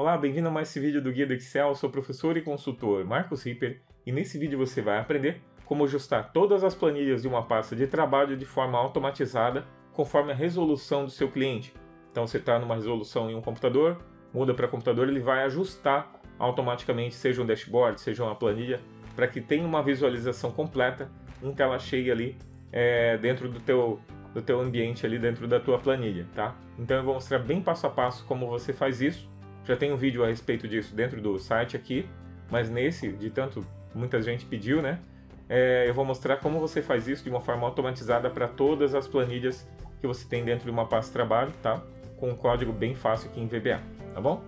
Olá, bem-vindo a mais esse vídeo do Guia do Excel, eu sou professor e consultor Marcos Rieper e nesse vídeo você vai aprender como ajustar todas as planilhas de uma pasta de trabalho de forma automatizada conforme a resolução do seu cliente. Então você está numa resolução em um computador, muda para computador, ele vai ajustar automaticamente, seja um dashboard, seja uma planilha, para que tenha uma visualização completa em tela cheia ali dentro do teu ambiente, ali dentro da tua planilha, tá? Então eu vou mostrar bem passo a passo como você faz isso. Já tem um vídeo a respeito disso dentro do site aqui, mas nesse, de tanto muita gente pediu, né? Eu vou mostrar como você faz isso de uma forma automatizada para todas as planilhas que você tem dentro de uma pasta de trabalho, tá? Com um código bem fácil aqui em VBA, tá bom?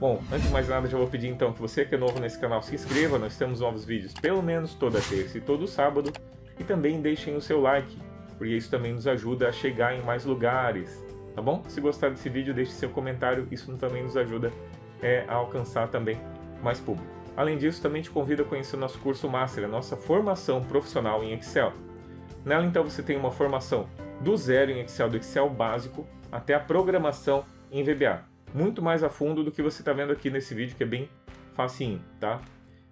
Bom, antes de mais nada, já vou pedir então que você que é novo nesse canal se inscreva, nós temos novos vídeos pelo menos toda terça e todo sábado, e também deixem o seu like, porque isso também nos ajuda a chegar em mais lugares. Tá bom? Se gostar desse vídeo, deixe seu comentário, isso também nos ajuda a alcançar também mais público. Além disso, também te convido a conhecer o nosso curso Master, a nossa formação profissional em Excel. Nela, então, você tem uma formação do zero em Excel, do Excel básico, até a programação em VBA. Muito mais a fundo do que você está vendo aqui nesse vídeo, que é bem facinho, tá?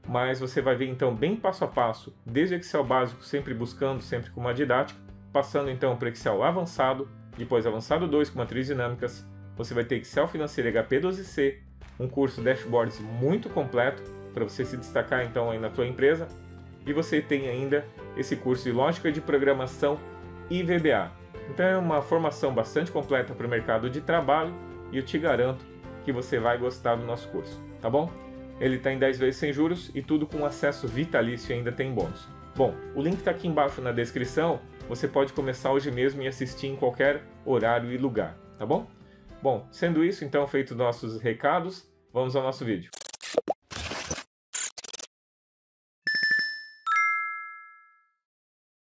Mas você vai ver, então, bem passo a passo, desde o Excel básico, sempre buscando, sempre com uma didática, passando, então, para o Excel avançado, depois avançado 2 com matrizes dinâmicas, você vai ter Excel financeiro HP 12C, um curso dashboards muito completo para você se destacar então aí na tua empresa, e você tem ainda esse curso de lógica de programação e VBA. Então é uma formação bastante completa para o mercado de trabalho e eu te garanto que você vai gostar do nosso curso, tá bom? Ele está em 10 vezes sem juros e tudo com acesso vitalício e ainda tem bônus. Bom, o link está aqui embaixo na descrição, você pode começar hoje mesmo e assistir em qualquer horário e lugar, tá bom? Bom, sendo isso, então, feito nossos recados, vamos ao nosso vídeo.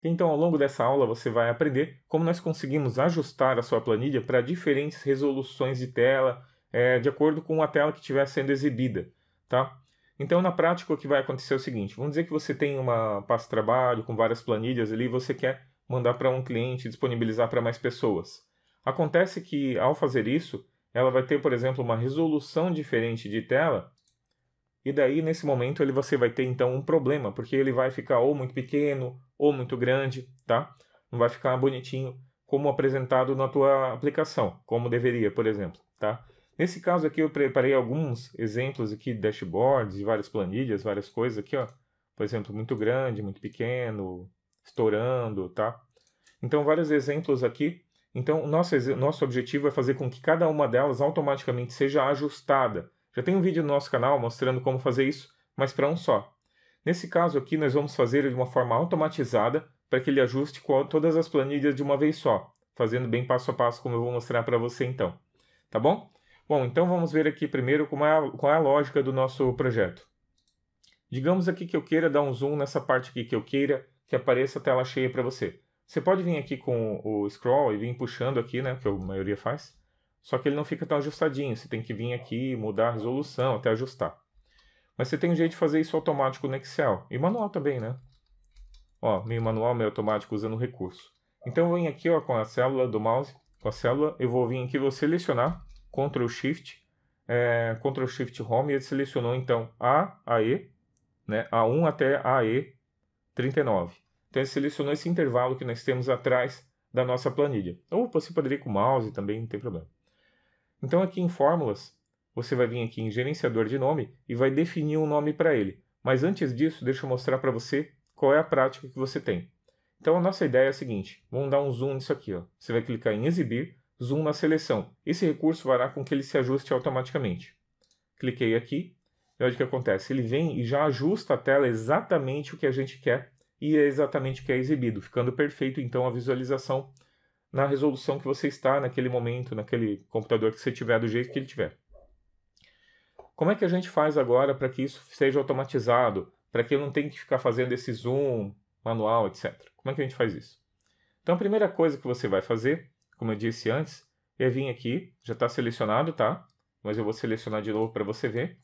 Então, ao longo dessa aula, você vai aprender como nós conseguimos ajustar a sua planilha para diferentes resoluções de tela, de acordo com a tela que estiver sendo exibida, tá? Então, na prática, o que vai acontecer é o seguinte, vamos dizer que você tem uma pasta de trabalho com várias planilhas ali, você quer mandar para um cliente, disponibilizar para mais pessoas. Acontece que, ao fazer isso, ela vai ter, por exemplo, uma resolução diferente de tela, e daí, nesse momento, você vai ter, então, um problema, porque ele vai ficar ou muito pequeno, ou muito grande, tá? Não vai ficar bonitinho como apresentado na tua aplicação, como deveria, por exemplo, tá? Nesse caso aqui eu preparei alguns exemplos aqui de dashboards, de várias planilhas, várias coisas aqui, ó. Por exemplo, muito grande, muito pequeno, estourando, tá? Então, vários exemplos aqui. Então, o nosso objetivo é fazer com que cada uma delas automaticamente seja ajustada. Já tem um vídeo no nosso canal mostrando como fazer isso, mas para um só. Nesse caso aqui, nós vamos fazer de uma forma automatizada para que ele ajuste todas as planilhas de uma vez só, fazendo bem passo a passo, como eu vou mostrar para você então, tá bom? Bom, então vamos ver aqui primeiro qual é a lógica do nosso projeto. Digamos aqui que eu queira dar um zoom nessa parte aqui, que eu queira que apareça a tela cheia para você. Você pode vir aqui com o scroll e vir puxando aqui, né, que a maioria faz, só que ele não fica tão ajustadinho, você tem que vir aqui, mudar a resolução, até ajustar. Mas você tem um jeito de fazer isso automático no Excel, e manual também, né? Ó, meio manual, meio automático, usando o recurso. Então eu venho aqui, ó, com a célula do mouse, eu vou vir aqui, vou selecionar, Ctrl Shift Home, e ele selecionou então AE, né, A1 até AE39. Então ele selecionou esse intervalo que nós temos atrás da nossa planilha. Ou você poderia ir com o mouse também, não tem problema. Então aqui em Fórmulas, você vai vir aqui em Gerenciador de Nome e vai definir um nome para ele. Mas antes disso, deixa eu mostrar para você qual é a prática que você tem. Então a nossa ideia é a seguinte, vamos dar um zoom nisso aqui, ó. Você vai clicar em Exibir, zoom na seleção. Esse recurso fará com que ele se ajuste automaticamente. Cliquei aqui e olha o que acontece. Ele vem e já ajusta a tela exatamente o que a gente quer e é exatamente o que é exibido, ficando perfeito então a visualização na resolução que você está naquele momento, naquele computador que você tiver, do jeito que ele tiver. Como é que a gente faz agora para que isso seja automatizado, para que eu não tenha que ficar fazendo esse zoom manual, etc? Como é que a gente faz isso? Então a primeira coisa que você vai fazer, como eu disse antes, eu vim aqui, já está selecionado, tá? Mas eu vou selecionar de novo para você ver.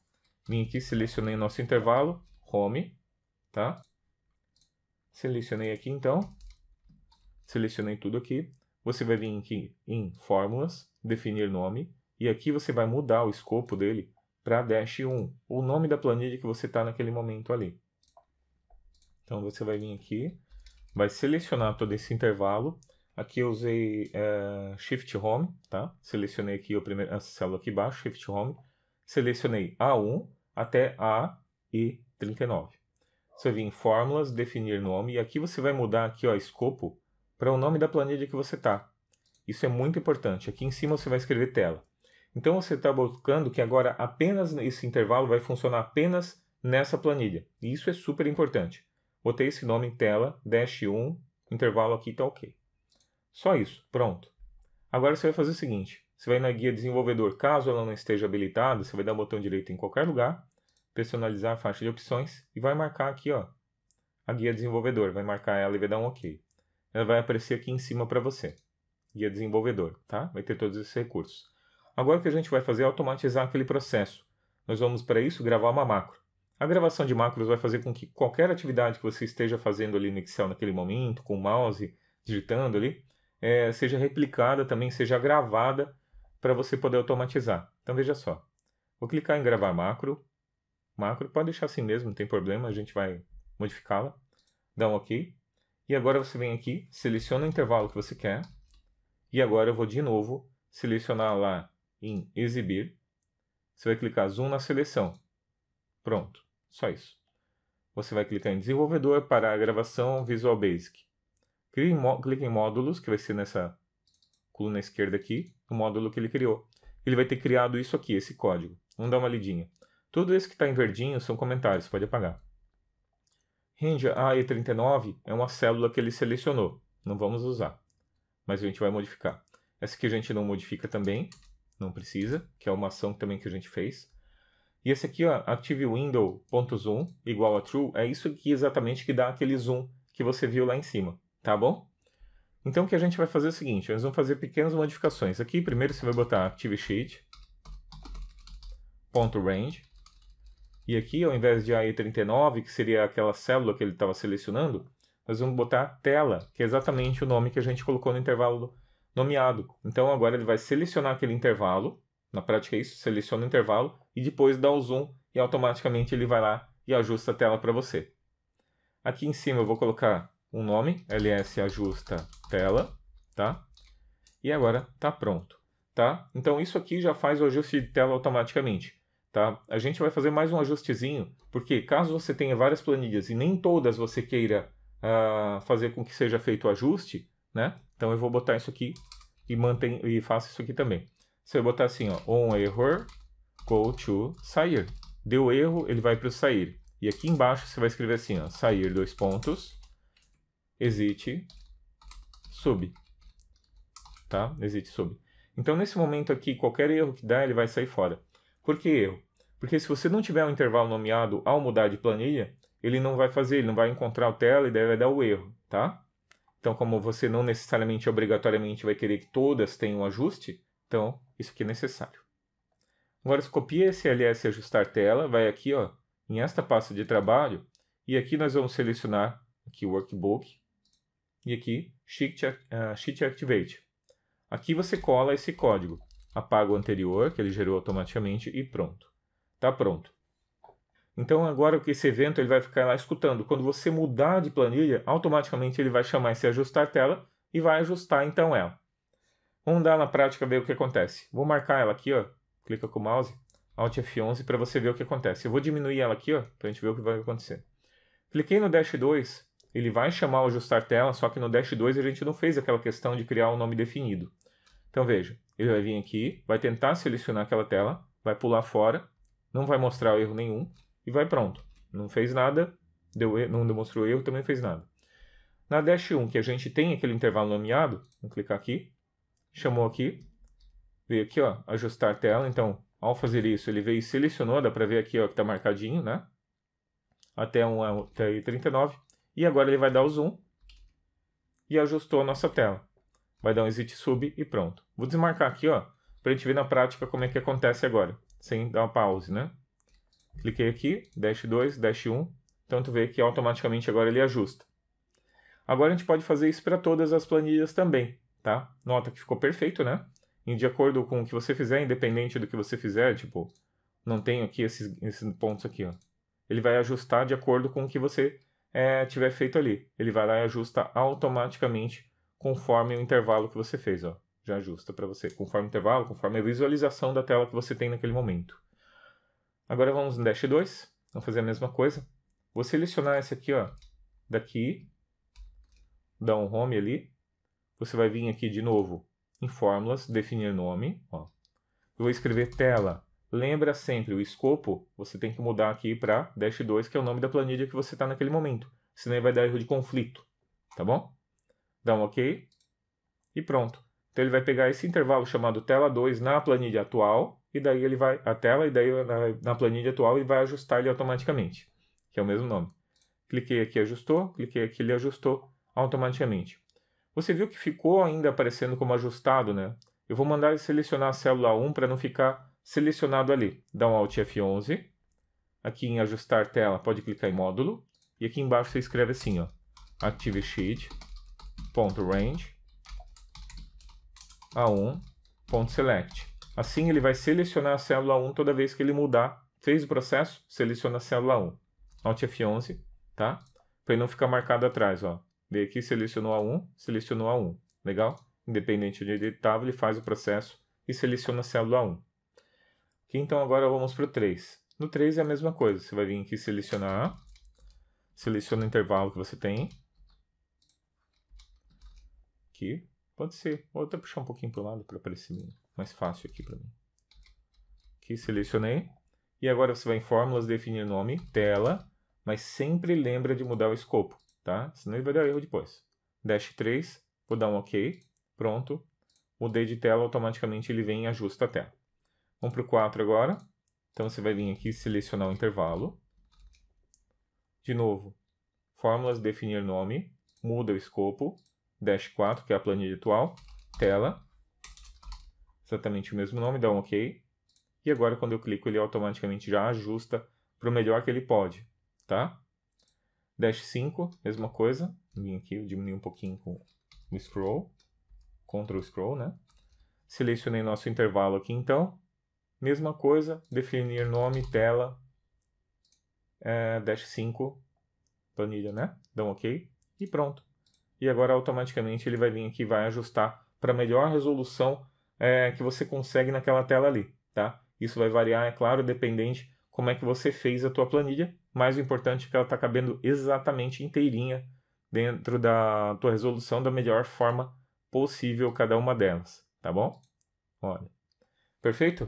Vim aqui, selecionei nosso intervalo, Home, tá? Selecionei aqui então, selecionei tudo aqui. Você vai vir aqui em Fórmulas, definir nome, e aqui você vai mudar o escopo dele para dash 1, o nome da planilha que você está naquele momento ali. Então você vai vir aqui, vai selecionar todo esse intervalo. Aqui eu usei Shift Home, tá? Selecionei aqui a célula aqui embaixo, Shift Home. Selecionei A1 até AI39. Você vem em Fórmulas, Definir Nome, e aqui você vai mudar aqui, ó, Escopo, para o nome da planilha que você está. Isso é muito importante. Aqui em cima você vai escrever tela. Então você está colocando que agora apenas esse intervalo vai funcionar apenas nessa planilha. E isso é super importante. Botei esse nome em tela, dash 1, intervalo aqui, tá ok. Só isso, pronto. Agora você vai fazer o seguinte, você vai na guia desenvolvedor, caso ela não esteja habilitada, você vai dar o botão direito em qualquer lugar, personalizar a faixa de opções e vai marcar aqui, ó, a guia desenvolvedor, vai marcar ela e vai dar um ok. Ela vai aparecer aqui em cima para você, guia desenvolvedor, tá? Vai ter todos esses recursos. Agora o que a gente vai fazer é automatizar aquele processo. Nós vamos, para isso, gravar uma macro. A gravação de macros vai fazer com que qualquer atividade que você esteja fazendo ali no Excel naquele momento, com o mouse, digitando ali, seja replicada também, seja gravada para você poder automatizar. Então veja só, vou clicar em gravar macro, pode deixar assim mesmo, não tem problema, a gente vai modificá-la, dá um ok, e agora você vem aqui, seleciona o intervalo que você quer, e agora eu vou de novo selecionar lá em exibir, você vai clicar zoom na seleção, pronto, só isso. Você vai clicar em desenvolvedor, parar a gravação Visual Basic. Clique em módulos, que vai ser nessa coluna esquerda aqui, o módulo que ele criou. Ele vai ter criado isso aqui, esse código. Vamos dar uma lidinha. Tudo isso que está em verdinho são comentários, pode apagar. Range AE39 é uma célula que ele selecionou, não vamos usar, mas a gente vai modificar. Essa aqui a gente não modifica também, não precisa, que é uma ação também que a gente fez. E esse aqui, ó, Active Window.zoom igual a True, é isso aqui exatamente que dá aquele zoom que você viu lá em cima. Tá bom? Então o que a gente vai fazer é o seguinte, nós vamos fazer pequenas modificações. Aqui primeiro você vai botar ActiveSheet.range e aqui ao invés de AE39, que seria aquela célula que ele estava selecionando, nós vamos botar tela, que é exatamente o nome que a gente colocou no intervalo nomeado. Então agora ele vai selecionar aquele intervalo, na prática é isso, seleciona o intervalo e depois dá o zoom e automaticamente ele vai lá e ajusta a tela para você. Aqui em cima eu vou colocar um nome, ls ajusta tela, tá? E agora tá pronto, tá? Então isso aqui já faz o ajuste de tela automaticamente, tá? A gente vai fazer mais um ajustezinho, porque caso você tenha várias planilhas e nem todas você queira fazer com que seja feito o ajuste, né? Então eu vou botar isso aqui e mantenho, e faço isso aqui também. Você vai botar assim, ó, on error, go to sair. Deu erro, ele vai para o sair. E aqui embaixo você vai escrever assim, ó, sair dois pontos, exit, sub, tá? Exit, sub. Então, nesse momento aqui, qualquer erro que dá, ele vai sair fora. Por que erro? Porque se você não tiver um intervalo nomeado ao mudar de planilha, ele não vai fazer, ele não vai encontrar o tela e daí vai dar o erro, tá? Então, como você não necessariamente, obrigatoriamente, vai querer que todas tenham ajuste, então, isso aqui é necessário. Agora, você copia esse ls ajustar tela, vai aqui, ó, em esta pasta de trabalho, e aqui nós vamos selecionar aqui workbook, e aqui, Sheet Activate. Aqui você cola esse código. Apaga o anterior, que ele gerou automaticamente, e pronto. Tá pronto. Então agora esse evento ele vai ficar lá escutando. Quando você mudar de planilha, automaticamente ele vai chamar esse ajustar tela e vai ajustar então ela. Vamos dar na prática ver o que acontece. Vou marcar ela aqui, ó. Clica com o mouse, Alt F11, para você ver o que acontece. Eu vou diminuir ela aqui, ó, para a gente ver o que vai acontecer. Cliquei no Dash 2. Ele vai chamar o ajustar tela, só que no Dash 2 a gente não fez aquela questão de criar um nome definido. Então veja, ele vai vir aqui, vai tentar selecionar aquela tela, vai pular fora, não vai mostrar erro nenhum e vai pronto. Não fez nada, não demonstrou erro, também fez nada. Na Dash 1, que a gente tem aquele intervalo nomeado, vamos clicar aqui, chamou aqui, veio aqui, ó, ajustar tela. Então, ao fazer isso, ele veio e selecionou, dá para ver aqui, ó, que está marcadinho, né? Até AI39. E agora ele vai dar o zoom e ajustou a nossa tela. Vai dar um exit sub e pronto. Vou desmarcar aqui, ó, para a gente ver na prática como é que acontece agora, sem dar uma pause, né? Cliquei aqui, dash 2, dash 1, então tu vê que automaticamente agora ele ajusta. Agora a gente pode fazer isso para todas as planilhas também, tá? Nota que ficou perfeito, né? E de acordo com o que você fizer, independente do que você fizer, tipo, não tenho aqui esses pontos aqui, ó. Ele vai ajustar de acordo com o que você tiver feito ali. Ele vai lá e ajusta automaticamente conforme o intervalo que você fez, ó. Já ajusta para você, conforme o intervalo, conforme a visualização da tela que você tem naquele momento. Agora vamos no Dash 2, vamos fazer a mesma coisa. Vou selecionar esse aqui, ó, daqui, dar um home ali. Você vai vir aqui de novo em fórmulas, definir nome, ó. Eu vou escrever tela. Lembra sempre, o escopo você tem que mudar aqui para Dash 2, que é o nome da planilha que você está naquele momento. Senão ele vai dar erro de conflito, tá bom? Dá um OK e pronto. Então ele vai pegar esse intervalo chamado tela 2 na planilha atual, e daí ele vai a tela, e daí na planilha atual ele vai ajustar ele automaticamente, que é o mesmo nome. Cliquei aqui, ajustou, cliquei aqui, ele ajustou automaticamente. Você viu que ficou ainda aparecendo como ajustado, né? Eu vou mandar ele selecionar a célula 1 para não ficar selecionado ali. Dá um Alt F11. Aqui em ajustar tela, pode clicar em módulo. E aqui embaixo você escreve assim, ó. Active sheet.range A1.select. Assim ele vai selecionar a célula 1 toda vez que ele mudar. Fez o processo, seleciona a célula 1. Alt F11, tá? Para ele não ficar marcado atrás, ó. Veio aqui, selecionou a 1, selecionou a 1. Legal? Independente de onde ele estava, ele faz o processo e seleciona a célula 1. Aqui, então agora vamos para o 3. No 3 é a mesma coisa. Você vai vir aqui selecionar. Seleciona o intervalo que você tem. Aqui. Pode ser. Vou até puxar um pouquinho para o lado para aparecer mais fácil aqui para mim. Aqui selecionei. E agora você vai em fórmulas, definir nome, tela. Mas sempre lembra de mudar o escopo, tá? Senão ele vai dar erro depois. Dash 3. Vou dar um OK. Pronto. Mudei de tela, automaticamente ele vem e ajusta a tela. Vamos para o 4 agora. Então você vai vir aqui selecionar o intervalo. De novo, fórmulas, definir nome, muda o escopo, Dash 4, que é a planilha atual, tela, exatamente o mesmo nome, dá um OK. E agora quando eu clico ele automaticamente já ajusta para o melhor que ele pode, tá? Dash 5, mesma coisa, vim aqui, eu diminui um pouquinho com o scroll, Ctrl scroll, né? Selecionei nosso intervalo aqui então. Mesma coisa, definir nome, tela, Dash 5, planilha, né? Dá um OK e pronto. E agora automaticamente ele vai vir aqui e vai ajustar para a melhor resolução que você consegue naquela tela ali, tá? Isso vai variar, é claro, dependente como é que você fez a tua planilha, mas o importante é que ela está cabendo exatamente inteirinha dentro da tua resolução da melhor forma possível cada uma delas, tá bom? Olha, perfeito?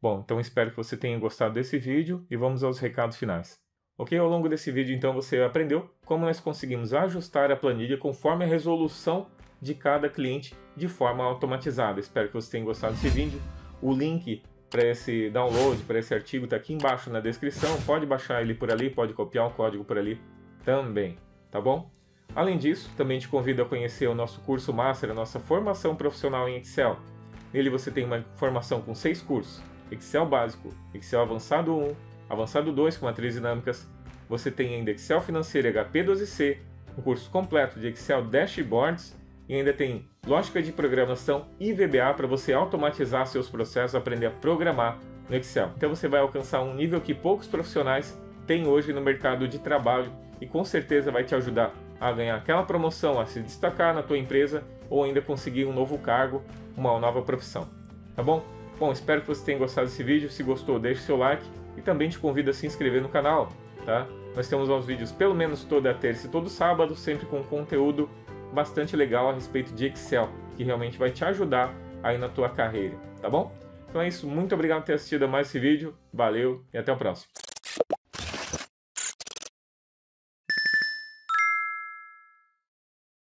Bom, então espero que você tenha gostado desse vídeo e vamos aos recados finais. Ok, ao longo desse vídeo então você aprendeu como nós conseguimos ajustar a planilha conforme a resolução de cada cliente de forma automatizada. Espero que você tenha gostado desse vídeo. O link para esse download, para esse artigo está aqui embaixo na descrição. Pode baixar ele por ali, pode copiar o código por ali também, tá bom? Além disso, também te convido a conhecer o nosso curso Master, a nossa formação profissional em Excel. Nele você tem uma formação com 6 cursos. Excel básico, Excel avançado 1, avançado 2 com matrizes dinâmicas. Você tem ainda Excel financeiro HP 12C, um curso completo de Excel dashboards e ainda tem lógica de programação e VBA para você automatizar seus processos, aprender a programar no Excel. Então você vai alcançar um nível que poucos profissionais têm hoje no mercado de trabalho e com certeza vai te ajudar a ganhar aquela promoção, a se destacar na tua empresa ou ainda conseguir um novo cargo, uma nova profissão, tá bom? Bom, espero que você tenha gostado desse vídeo. Se gostou, deixe seu like e também te convido a se inscrever no canal, tá? Nós temos novos vídeos pelo menos toda terça e todo sábado, sempre com conteúdo bastante legal a respeito de Excel, que realmente vai te ajudar aí na tua carreira, tá bom? Então é isso, muito obrigado por ter assistido a mais esse vídeo, valeu e até o próximo.